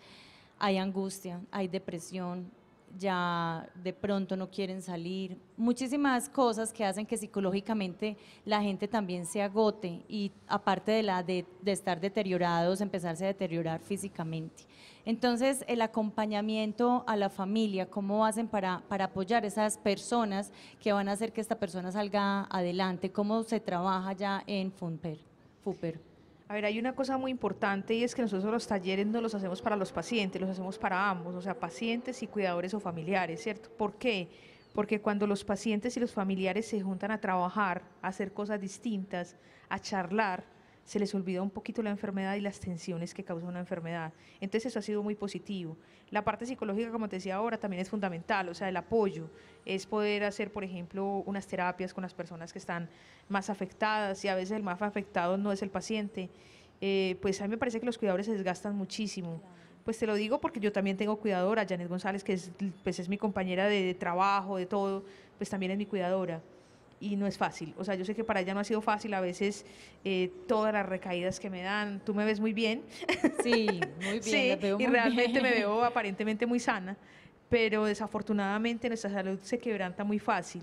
hay angustia, hay depresión, ya de pronto no quieren salir, muchísimas cosas que hacen que psicológicamente la gente también se agote, y aparte de estar deteriorados, empezarse a deteriorar físicamente. Entonces, el acompañamiento a la familia, ¿cómo hacen para apoyar a esas personas que van a hacer que esta persona salga adelante? ¿Cómo se trabaja ya en FUPER? A ver, hay una cosa muy importante, y es que nosotros los talleres no los hacemos para los pacientes, los hacemos para ambos, o sea, pacientes y cuidadores o familiares, ¿cierto? ¿Por qué? Porque cuando los pacientes y los familiares se juntan a trabajar, a hacer cosas distintas, a charlar, se les olvida un poquito la enfermedad y las tensiones que causa una enfermedad. Entonces eso ha sido muy positivo. La parte psicológica, como te decía ahora, también es fundamental, o sea, el apoyo es poder hacer, por ejemplo, unas terapias con las personas que están más afectadas, y a veces el más afectado no es el paciente. Pues a mí me parece que los cuidadores se desgastan muchísimo. Pues te lo digo porque yo también tengo cuidadora, Janeth González, que es mi compañera de trabajo, de todo, pues también es mi cuidadora. Y no es fácil, o sea, yo sé que para ella no ha sido fácil, a veces todas las recaídas que me dan, tú me ves muy bien. Sí, muy bien, sí, la veo muy bien. Y realmente me veo aparentemente muy sana, pero desafortunadamente nuestra salud se quebranta muy fácil.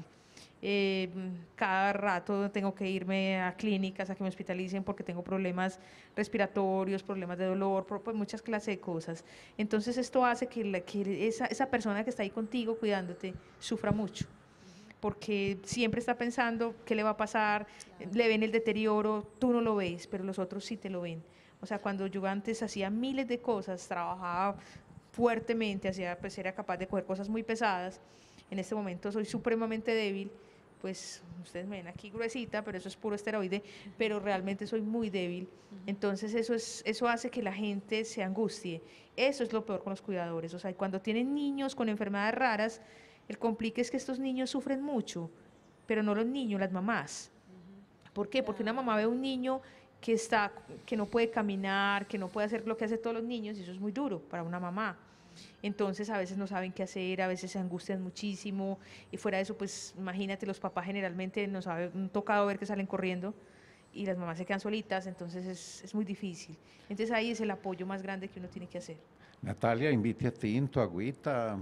Cada rato tengo que irme a clínicas a que me hospitalicen porque tengo problemas respiratorios, problemas de dolor, pues muchas clases de cosas. Entonces esto hace que esa persona que está ahí contigo cuidándote sufra mucho, porque siempre está pensando qué le va a pasar, claro. Le ven el deterioro, tú no lo ves, pero los otros sí te lo ven. O sea, cuando yo antes hacía miles de cosas, trabajaba fuertemente, pues era capaz de coger cosas muy pesadas, en este momento soy supremamente débil, pues ustedes me ven aquí gruesita, pero eso es puro esteroide, pero realmente soy muy débil, entonces eso hace que la gente se angustie. Eso es lo peor con los cuidadores, o sea, cuando tienen niños con enfermedades raras, el complique es que estos niños sufren mucho, pero no los niños, las mamás. ¿Por qué? Porque una mamá ve a un niño que no puede caminar, que no puede hacer lo que hacen todos los niños, y eso es muy duro para una mamá. Entonces a veces no saben qué hacer, a veces se angustian muchísimo, y fuera de eso, pues imagínate, los papás generalmente nos han tocado ver que salen corriendo, y las mamás se quedan solitas, entonces es muy difícil. Entonces ahí es el apoyo más grande que uno tiene que hacer. Natalia, invite a tinto, agüita.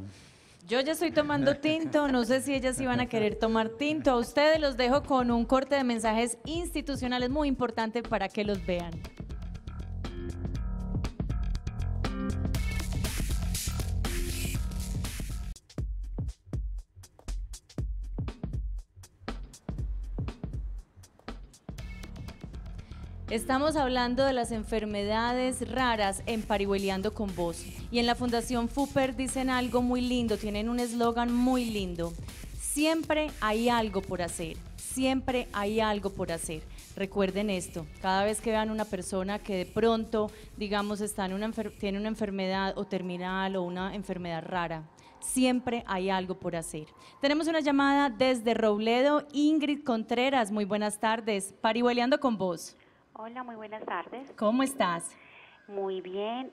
Yo ya estoy tomando tinto, no sé si ellas iban a querer tomar tinto. A ustedes los dejo con un corte de mensajes institucionales muy importante para que los vean. Estamos hablando de las enfermedades raras en Parihueliando con Vos. Y en la Fundación Fuper dicen algo muy lindo, tienen un eslogan muy lindo. Siempre hay algo por hacer, siempre hay algo por hacer. Recuerden esto, cada vez que vean una persona que de pronto, digamos, tiene una enfermedad o terminal o una enfermedad rara, siempre hay algo por hacer. Tenemos una llamada desde Robledo, Ingrid Contreras, muy buenas tardes, Parihueliando con Vos. Hola, muy buenas tardes. ¿Cómo estás? Muy bien,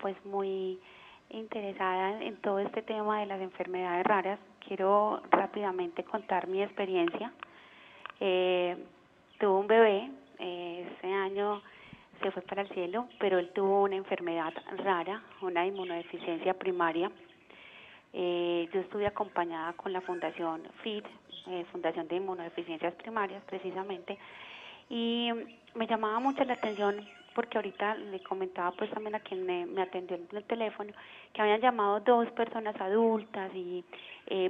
pues muy interesada en todo este tema de las enfermedades raras. Quiero rápidamente contar mi experiencia. Tuve un bebé, ese año se fue para el cielo, pero él tuvo una enfermedad rara, una inmunodeficiencia primaria. Yo estuve acompañada con la Fundación FIT, Fundación de Inmunodeficiencias Primarias, precisamente, y me llamaba mucho la atención porque ahorita le comentaba pues también a quien me atendió en el teléfono que habían llamado dos personas adultas y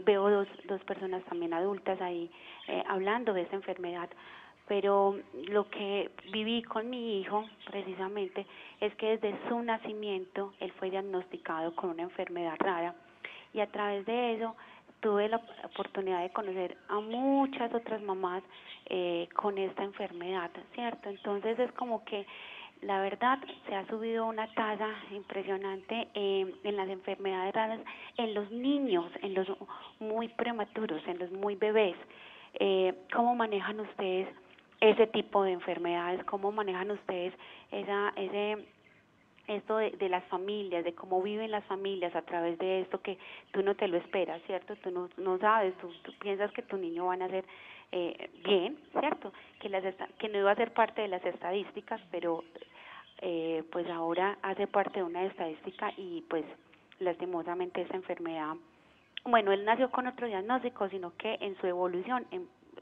veo dos personas también adultas ahí hablando de esta enfermedad, pero lo que viví con mi hijo precisamente es que desde su nacimiento él fue diagnosticado con una enfermedad rara y a través de eso tuve la oportunidad de conocer a muchas otras mamás con esta enfermedad, ¿cierto? Entonces es como que la verdad se ha subido una tasa impresionante en las enfermedades raras, en los niños, en los muy prematuros, en los muy bebés. ¿Cómo manejan ustedes ese tipo de enfermedades? ¿Cómo manejan ustedes esto de las familias, de cómo viven las familias a través de esto que tú no te lo esperas, ¿cierto? Tú no sabes, tú piensas que tu niño va a nacer bien, ¿cierto? Que no iba a ser parte de las estadísticas, pero pues ahora hace parte de una estadística y pues lastimosamente esa enfermedad, bueno, él nació con otro diagnóstico, sino que en su evolución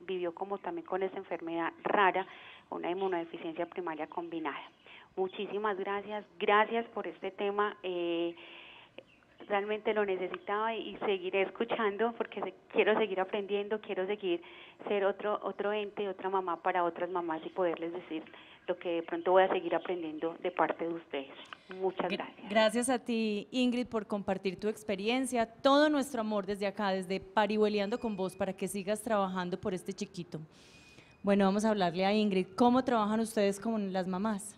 vivió como también con esa enfermedad rara, una inmunodeficiencia primaria combinada. Muchísimas gracias, gracias por este tema, realmente lo necesitaba y seguiré escuchando porque quiero seguir aprendiendo, quiero seguir ser otro ente, otra mamá para otras mamás y poderles decir lo que de pronto voy a seguir aprendiendo de parte de ustedes. Muchas gracias. Gracias a ti, Ingrid, por compartir tu experiencia, todo nuestro amor desde acá, desde Parihueliando con Vos, para que sigas trabajando por este chiquito. Bueno, vamos a hablarle a Ingrid. ¿Cómo trabajan ustedes con las mamás?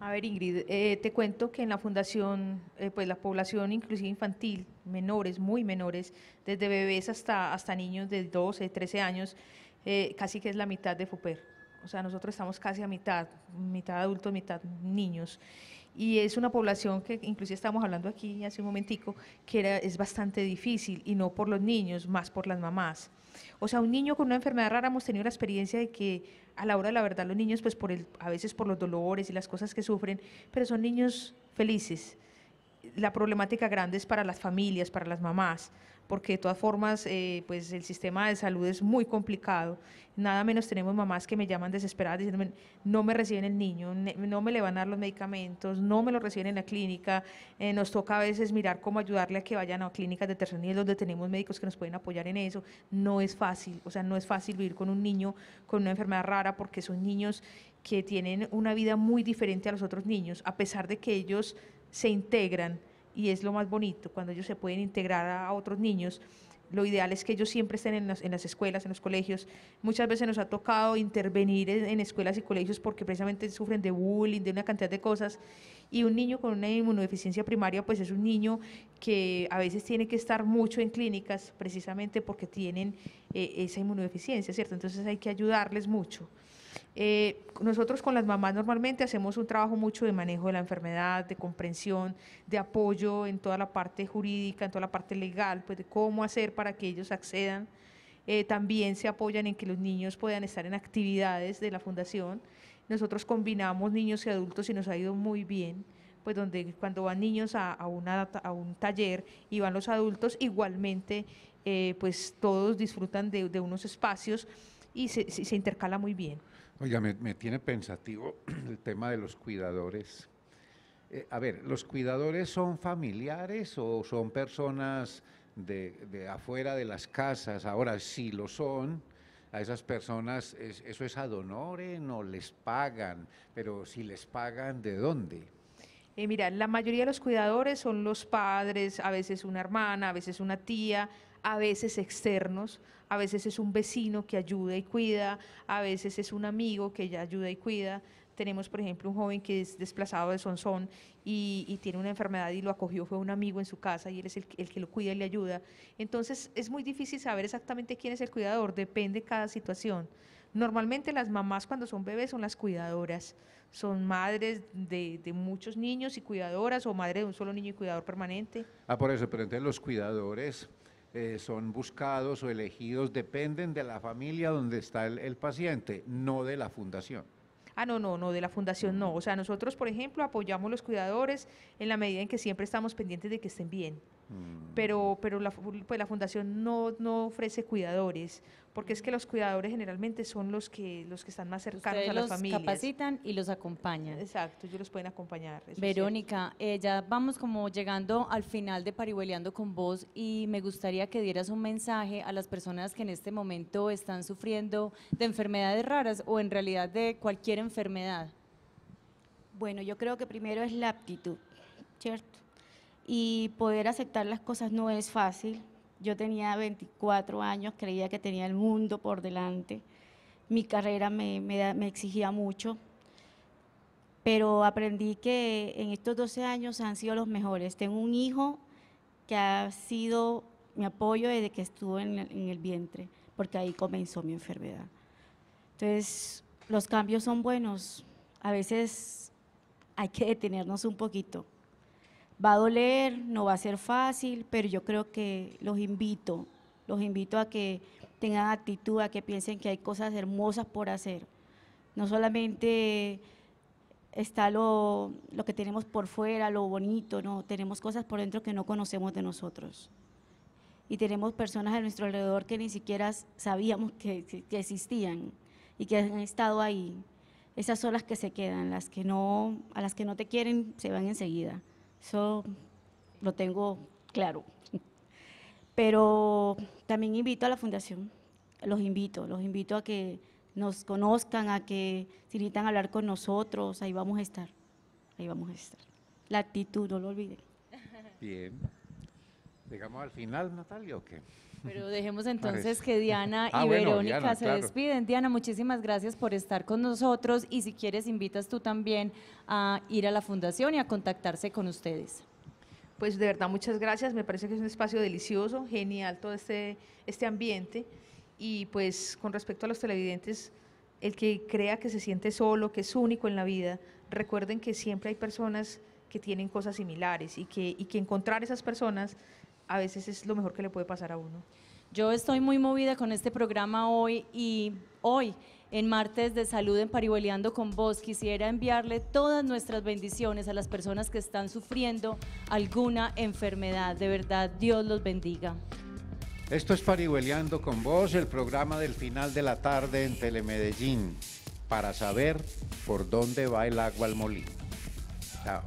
A ver, Ingrid, te cuento que en la fundación, pues la población inclusive infantil, menores, muy menores, desde bebés hasta niños de 12, 13 años, casi que es la mitad de FUPER. O sea, nosotros estamos casi a mitad, mitad adultos, mitad niños. Y es una población que inclusive estábamos hablando aquí hace un momentico, que es bastante difícil, y no por los niños, más por las mamás. O sea, un niño con una enfermedad rara, hemos tenido la experiencia de que a la hora de la verdad los niños, pues a veces por los dolores y las cosas que sufren, pero son niños felices. La problemática grande es para las familias, para las mamás, porque de todas formas pues el sistema de salud es muy complicado. Nada menos tenemos mamás que me llaman desesperadas diciéndome, no me reciben el niño, no me le van a dar los medicamentos, no me lo reciben en la clínica. Nos toca a veces mirar cómo ayudarle a que vayan a clínicas de tercer nivel donde tenemos médicos que nos pueden apoyar en eso. No es fácil, o sea, no es fácil vivir con un niño con una enfermedad rara, porque son niños que tienen una vida muy diferente a los otros niños, a pesar de que ellos se integran, y es lo más bonito, cuando ellos se pueden integrar a otros niños. Lo ideal es que ellos siempre estén en las escuelas, en los colegios. Muchas veces nos ha tocado intervenir en escuelas y colegios porque precisamente sufren de bullying, de una cantidad de cosas, y un niño con una inmunodeficiencia primaria pues es un niño que a veces tiene que estar mucho en clínicas precisamente porque tienen esa inmunodeficiencia, ¿cierto? Entonces hay que ayudarles mucho. Nosotros con las mamás normalmente hacemos un trabajo mucho de manejo de la enfermedad, de comprensión, de apoyo en toda la parte jurídica, en toda la parte legal, pues de cómo hacer para que ellos accedan. También se apoyan en que los niños puedan estar en actividades de la fundación. Nosotros combinamos niños y adultos y nos ha ido muy bien, pues donde cuando van niños a un taller y van los adultos, igualmente pues todos disfrutan de unos espacios y se intercala muy bien. Oiga, me tiene pensativo el tema de los cuidadores. A ver, ¿los cuidadores son familiares o son personas de afuera de las casas? Ahora, si lo son, a esas personas, ¿eso es ad honorem o les pagan? Pero si les pagan, ¿de dónde? Mira, la mayoría de los cuidadores son los padres, a veces una hermana, a veces una tía, a veces externos, a veces es un vecino que ayuda y cuida, a veces es un amigo que ya ayuda y cuida. Tenemos, por ejemplo, un joven que es desplazado de Sonsón y tiene una enfermedad y lo acogió, fue un amigo en su casa y él es el que lo cuida y le ayuda. Entonces, es muy difícil saber exactamente quién es el cuidador, depende de cada situación. Normalmente las mamás cuando son bebés son las cuidadoras, son madres de muchos niños y cuidadoras, o madre de un solo niño y cuidador permanente. Ah, por eso, pero entonces los cuidadores son buscados o elegidos, dependen de la familia donde está el paciente, no de la fundación. Ah, no, de la fundación no. O sea, nosotros, por ejemplo, apoyamos los cuidadores en la medida en que siempre estamos pendientes de que estén bien. Pero la fundación no ofrece cuidadores, porque es que los cuidadores generalmente son los que están más cercanos a las familias. Los capacitan y los acompañan. Exacto, ellos los pueden acompañar. Verónica, ya vamos como llegando al final de Parihueliando con Vos, y me gustaría que dieras un mensaje a las personas que en este momento están sufriendo de enfermedades raras o en realidad de cualquier enfermedad. Bueno, yo creo que primero es la aptitud, ¿cierto? Y poder aceptar las cosas no es fácil. Yo tenía 24 años, creía que tenía el mundo por delante. Mi carrera me exigía mucho, pero aprendí que en estos 12 años han sido los mejores. Tengo un hijo que ha sido mi apoyo desde que estuvo en el vientre, porque ahí comenzó mi enfermedad. Entonces, los cambios son buenos. A veces hay que detenernos un poquito. Va a doler, no va a ser fácil, pero yo creo que los invito a que tengan actitud, a que piensen que hay cosas hermosas por hacer. No solamente está lo que tenemos por fuera, lo bonito, no, tenemos cosas por dentro que no conocemos de nosotros. Y tenemos personas a nuestro alrededor que ni siquiera sabíamos que existían y que han estado ahí. Esas son las que se quedan, a las que no te quieren se van enseguida. Eso lo tengo claro, pero también invito a la fundación, los invito a que nos conozcan, a que si necesitan hablar con nosotros, ahí vamos a estar. La actitud, no lo olviden. Bien, ¿Llegamos al final, Natalia, o qué? Pero dejemos entonces que Diana y Verónica se despiden. Diana, muchísimas gracias por estar con nosotros y si quieres invitas tú también a ir a la fundación y a contactarse con ustedes. Pues de verdad muchas gracias, me parece que es un espacio delicioso, genial todo este ambiente y pues con respecto a los televidentes, el que crea que se siente solo, que es único en la vida, recuerden que siempre hay personas que tienen cosas similares y que encontrar esas personas a veces es lo mejor que le puede pasar a uno. Yo estoy muy movida con este programa hoy y hoy en Martes de Salud en Parihueliando con Vos quisiera enviarle todas nuestras bendiciones a las personas que están sufriendo alguna enfermedad. De verdad, Dios los bendiga. Esto es Parihueliando con Vos, el programa del final de la tarde en Telemedellín para saber por dónde va el agua al molino. Chao.